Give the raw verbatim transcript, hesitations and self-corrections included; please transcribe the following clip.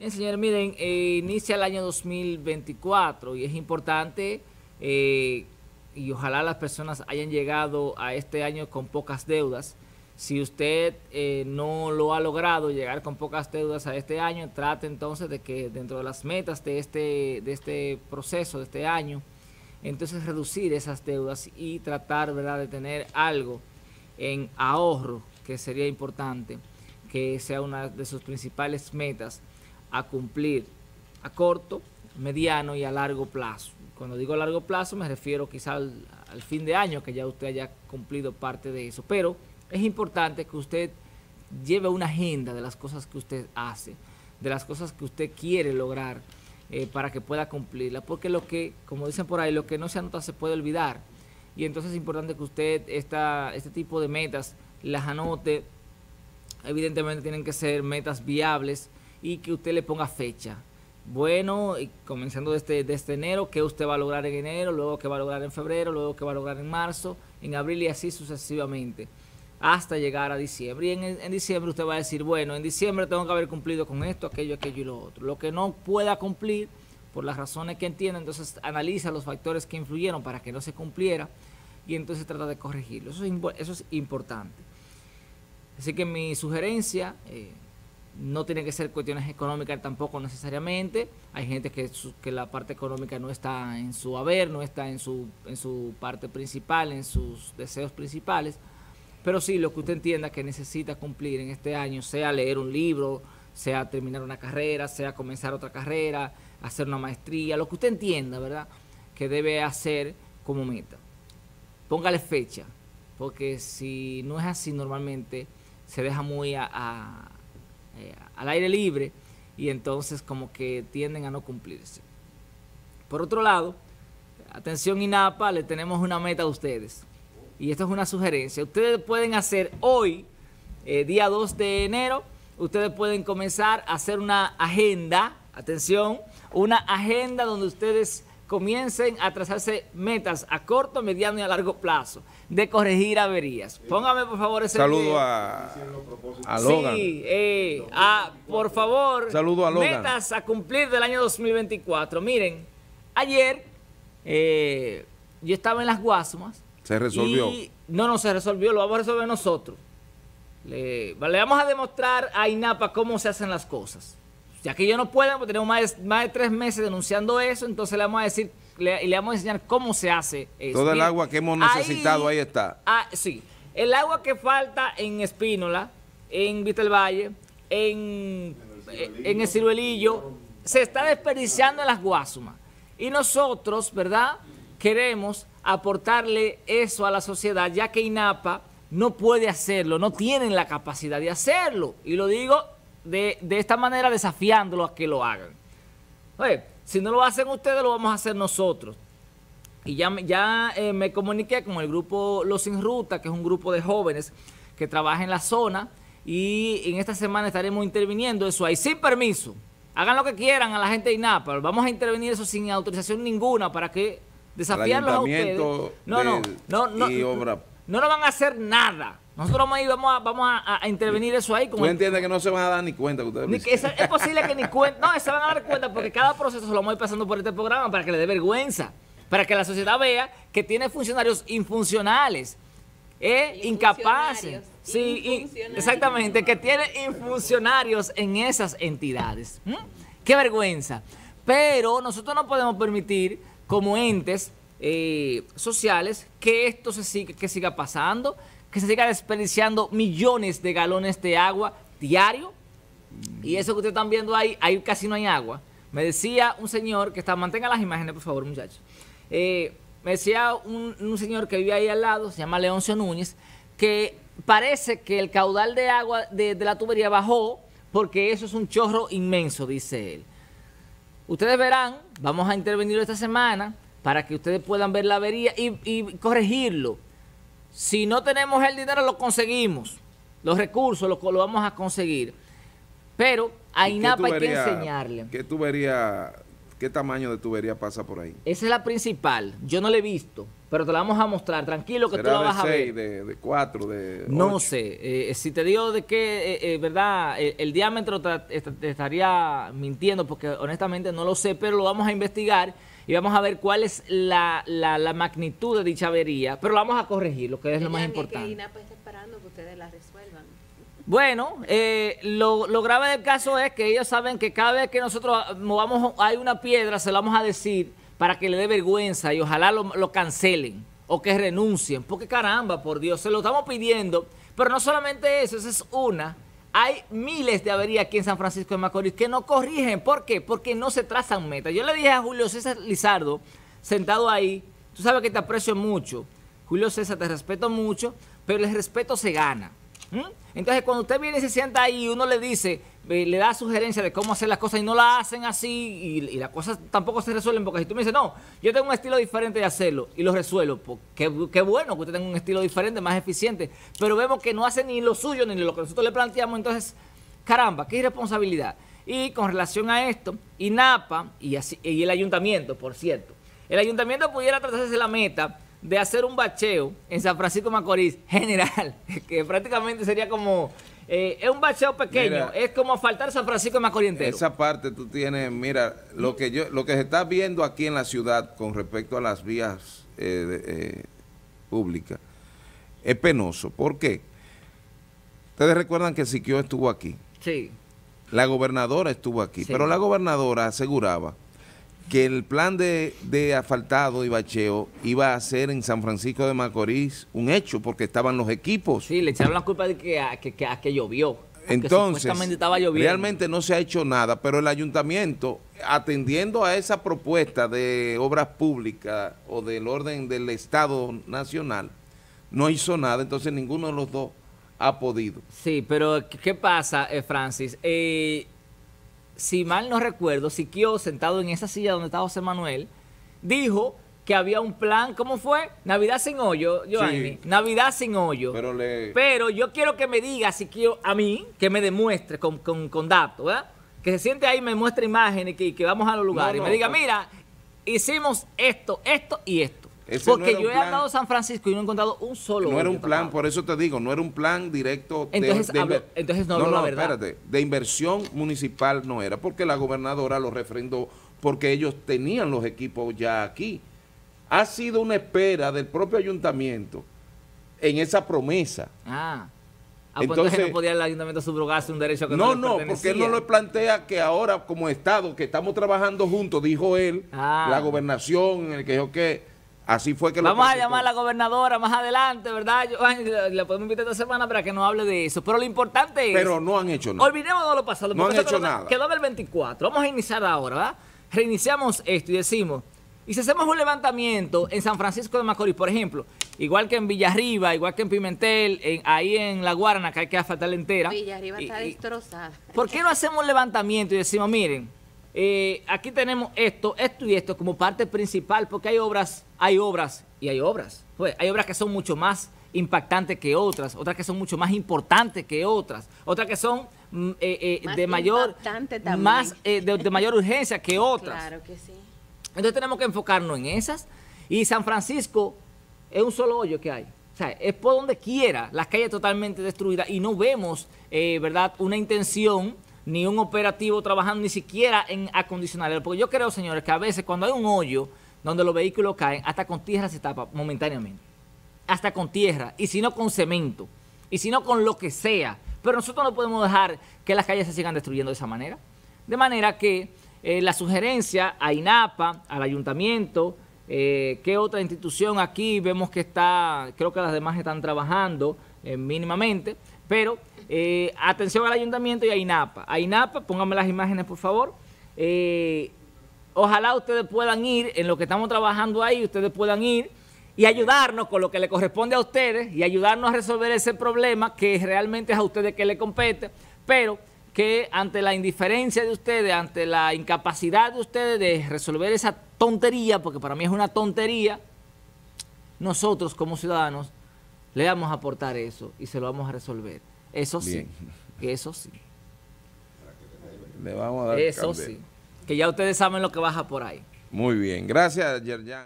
Bien, señor, miren, eh, inicia el año dos mil veinticuatro y es importante eh, y ojalá las personas hayan llegado a este año con pocas deudas. Si usted eh, no lo ha logrado llegar con pocas deudas a este año, trate entonces de que dentro de las metas de este, de este proceso, de este año, entonces reducir esas deudas y tratar, ¿verdad?, de tener algo en ahorro, que sería importante que sea una de sus principales metas a cumplir a corto, mediano y a largo plazo. Cuando digo largo plazo me refiero quizá al, al fin de año, que ya usted haya cumplido parte de eso, pero es importante que usted lleve una agenda de las cosas que usted hace, de las cosas que usted quiere lograr eh, para que pueda cumplirla, porque lo que, como dicen por ahí, lo que no se anota se puede olvidar, y entonces es importante que usted esta, este tipo de metas las anote. Evidentemente tienen que ser metas viables y que usted le ponga fecha. Bueno, y comenzando desde, desde enero, qué usted va a lograr en enero, luego qué va a lograr en febrero, luego qué va a lograr en marzo, en abril y así sucesivamente, hasta llegar a diciembre. Y en, en diciembre usted va a decir, bueno, en diciembre tengo que haber cumplido con esto, aquello, aquello y lo otro. Lo que no pueda cumplir, por las razones que entienda, entonces analiza los factores que influyeron para que no se cumpliera y entonces trata de corregirlo. Eso es, eso es importante. Así que mi sugerencia... Eh, no tienen que ser cuestiones económicas tampoco necesariamente. Hay gente que, su, que la parte económica no está en su haber, no está en su, en su parte principal, en sus deseos principales. Pero sí, lo que usted entienda que necesita cumplir en este año, sea leer un libro, sea terminar una carrera, sea comenzar otra carrera, hacer una maestría, lo que usted entienda, ¿verdad?, que debe hacer como meta. Póngale fecha, porque si no es así normalmente se deja muy a... a al aire libre y entonces como que tienden a no cumplirse. Por otro lado, atención INAPA, le tenemos una meta a ustedes y esto es una sugerencia. Ustedes pueden hacer hoy, eh, día dos de enero, ustedes pueden comenzar a hacer una agenda, atención, una agenda donde ustedes comiencen a trazarse metas a corto, mediano y a largo plazo, de corregir averías. Póngame, por favor, ese saludo video. A, a Logan. Sí, eh, a, por favor, saludo a Logan. Metas a cumplir del año dos mil veinticuatro. Miren, ayer eh, yo estaba en las Guasumas. Se resolvió. Y, no, no se resolvió, lo vamos a resolver nosotros. Le, le vamos a demostrar a INAPA cómo se hacen las cosas. Ya que ellos no pueden, porque tenemos más de, más de tres meses denunciando eso, entonces le vamos a decir, le, le vamos a enseñar cómo se hace eso. Todo el agua que hemos necesitado, ahí, ahí está. Ah, sí, el agua que falta en Espínola, en Vital Valle, en, en el Ciruelillo, se está desperdiciando en las Guasumas. Y nosotros, ¿verdad?, queremos aportarle eso a la sociedad, ya que INAPA no puede hacerlo, no tienen la capacidad de hacerlo. Y lo digo... De, de esta manera, desafiándolo a que lo hagan. Oye, si no lo hacen ustedes, lo vamos a hacer nosotros. Y ya, ya eh, me comuniqué con el grupo Los Sin Ruta, que es un grupo de jóvenes que trabaja en la zona, y en esta semana estaremos interviniendo eso ahí, sin permiso. Hagan lo que quieran a la gente de INAPA, vamos a intervenir eso sin autorización ninguna, para que desafiarlos a ustedes. No, no, no, no, y obra. No, no van a hacer nada. Nosotros vamos a, ir, vamos a, vamos a, a intervenir eso ahí. Como ¿Tú entiendes que no se van a dar ni cuenta? Ustedes ni que, es, es posible que ni cuenta. No, se van a dar cuenta porque cada proceso se lo vamos a ir pasando por este programa para que le dé vergüenza, para que la sociedad vea que tiene funcionarios infuncionales, eh, incapaces. Sí, infuncionarios. Y, exactamente, que tiene infuncionarios en esas entidades. ¿Mm? ¡Qué vergüenza! Pero nosotros no podemos permitir, como entes eh, sociales, que esto se siga, que siga pasando, que se siga desperdiciando millones de galones de agua diario. Y eso que ustedes están viendo ahí, ahí casi no hay agua. Me decía un señor que está, mantenga las imágenes por favor muchachos, eh, me decía un, un señor que vive ahí al lado, se llama Leoncio Núñez, que parece que el caudal de agua de, de la tubería bajó porque eso es un chorro inmenso, dice él. Ustedes verán, vamos a intervenir esta semana para que ustedes puedan ver la avería y, y corregirlo. Si no tenemos el dinero, lo conseguimos. Los recursos los lo vamos a conseguir. Pero a INAPA hay que enseñarle. ¿Qué tubería, qué tamaño de tubería pasa por ahí? Esa es la principal. Yo no la he visto. Pero te la vamos a mostrar, tranquilo, que tú la vas a ver. ¿De cuatro, de no sé, eh, si te digo de qué, eh, eh, verdad, eh, el diámetro te, te, te estaría mintiendo, porque honestamente no lo sé, pero lo vamos a investigar y vamos a ver cuál es la, la, la magnitud de dicha avería, pero la vamos a corregir, lo que es lo más importante. Que INAPA está esperando que ustedes la resuelvan. Bueno, eh, lo, lo grave del caso es que ellos saben que cada vez que nosotros movamos, hay una piedra, se la vamos a decir, para que le dé vergüenza y ojalá lo, lo cancelen o que renuncien, porque caramba, por Dios, se lo estamos pidiendo, pero no solamente eso, esa es una, hay miles de averías aquí en San Francisco de Macorís que no corrigen, ¿por qué? Porque no se trazan metas. Yo le dije a Julio César Lizardo, sentado ahí, tú sabes que te aprecio mucho, Julio César, te respeto mucho, pero el respeto se gana. ¿Mm? Entonces cuando usted viene y se sienta ahí, uno le dice, eh, le da sugerencias de cómo hacer las cosas y no las hacen así y, y las cosas tampoco se resuelven, porque si tú me dices, no, yo tengo un estilo diferente de hacerlo y lo resuelvo, pues, qué, qué bueno que usted tenga un estilo diferente, más eficiente, pero vemos que no hace ni lo suyo ni lo que nosotros le planteamos, entonces, caramba, qué irresponsabilidad. Y con relación a esto, INAPA y, así, y el ayuntamiento, por cierto, el ayuntamiento pudiera tratarse de la meta de hacer un bacheo en San Francisco de Macorís general, que prácticamente sería como, eh, es un bacheo pequeño, mira, es como faltar San Francisco de Macorís entero. Esa parte tú tienes, mira, lo que yo, lo que se está viendo aquí en la ciudad con respecto a las vías eh, eh, públicas es penoso. ¿Por qué? Ustedes recuerdan que Siquió estuvo aquí. Sí. La gobernadora estuvo aquí, sí, pero la gobernadora aseguraba que el plan de, de asfaltado y bacheo iba a ser en San Francisco de Macorís un hecho, porque estaban los equipos. Sí, le echaron la culpa de que, a, que, que, a que llovió. Entonces, supuestamente estaba lloviendo. Realmente no se ha hecho nada, pero el ayuntamiento, atendiendo a esa propuesta de obras públicas o del orden del Estado Nacional, no hizo nada, entonces ninguno de los dos ha podido. Sí, pero ¿qué pasa, eh, Francis? Eh... Si mal no recuerdo, Siquió, sentado en esa silla donde estaba José Manuel, dijo que había un plan, ¿cómo fue? Navidad sin hoyo, Giovanni. Sí, Navidad sin hoyo. Pero, le... pero yo quiero que me diga, Siquió, a mí, que me demuestre con, con, con datos, ¿verdad? Que se siente ahí, me muestre imágenes, que, que vamos a los lugares. No, no, y me diga, no, mira, hicimos esto, esto y esto. Porque no yo he plan, andado a San Francisco y no he encontrado un solo. No era un plan, tratado. Por eso te digo, no era un plan directo. Entonces, de, de, hablo, entonces no, no, no la verdad. Espérate, de inversión municipal no era, porque la gobernadora lo refrendó, porque ellos tenían los equipos ya aquí. Ha sido una espera del propio ayuntamiento en esa promesa. Ah, ah entonces, entonces no podía el ayuntamiento subrogarse un derecho que no No, no, porque él no lo plantea que ahora como Estado, que estamos trabajando juntos, dijo él, ah. la gobernación, en el que dijo que... Así fue que vamos a llamar a la gobernadora más adelante, ¿verdad? La podemos invitar esta semana para que nos hable de eso. Pero lo importante es... Pero no han hecho nada. Olvidemos de lo pasado. No han hecho nada. Quedó del veinticuatro. Vamos a iniciar ahora, ¿verdad? Reiniciamos esto y decimos... Y si hacemos un levantamiento en San Francisco de Macorís, por ejemplo, igual que en Villarriba, igual que en Pimentel, en, ahí en La Guarna, que hay que asfaltarla entera. Villarriba y, está y, destrozada. ¿Por qué no hacemos un levantamiento y decimos, miren... Eh, aquí tenemos esto, esto y esto como parte principal, porque hay obras, hay obras y hay obras. Pues, hay obras que son mucho más impactantes que otras, otras que son mucho más importantes que otras, otras que son eh, eh, más de mayor, más, eh, de, de mayor urgencia que otras. Claro que sí. Entonces tenemos que enfocarnos en esas. Y San Francisco es un solo hoyo que hay. O sea, es por donde quiera, las calles totalmente destruidas y no vemos, eh, ¿verdad?, una intención ni un operativo trabajando ni siquiera en acondicionarlo. Porque yo creo, señores, que a veces cuando hay un hoyo donde los vehículos caen, hasta con tierra se tapa momentáneamente. Hasta con tierra. Y si no con cemento. Y si no con lo que sea. Pero nosotros no podemos dejar que las calles se sigan destruyendo de esa manera. De manera que eh, la sugerencia a INAPA, al ayuntamiento, eh, ¿qué otra institución aquí? Vemos que está, creo que las demás están trabajando eh, mínimamente, pero... Eh, atención al ayuntamiento y a INAPA. A INAPA, pónganme las imágenes, por favor. Eh, ojalá ustedes puedan ir, en lo que estamos trabajando ahí, ustedes puedan ir y ayudarnos con lo que le corresponde a ustedes y ayudarnos a resolver ese problema que realmente es a ustedes que le compete, pero que ante la indiferencia de ustedes, ante la incapacidad de ustedes de resolver esa tontería, porque para mí es una tontería, nosotros como ciudadanos le vamos a aportar eso y se lo vamos a resolver. Eso sí, que eso sí. Le vamos a dar eso cambio. Sí, que ya ustedes saben lo que baja por ahí. Muy bien, gracias, Yerjan.